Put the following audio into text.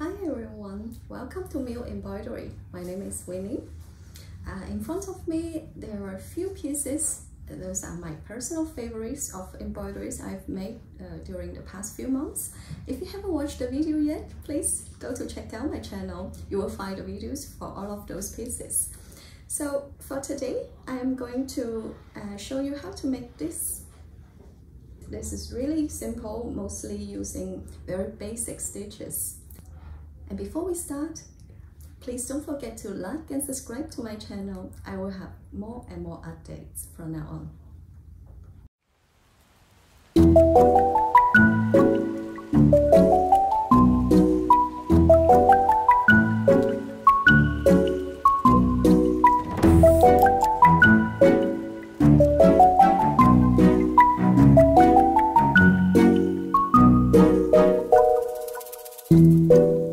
Hi everyone, welcome to Miu Embroidery. My name is Winnie. In front of me there are a few pieces. Those are my personal favorites of embroideries I've made during the past few months. If you haven't watched the video yet, please go to check out my channel. You will find the videos for all of those pieces. So for today, I am going to show you how to make this. This is really simple, mostly using very basic stitches. And before we start, please don't forget to like and subscribe to my channel. I will have more and more updates from now on.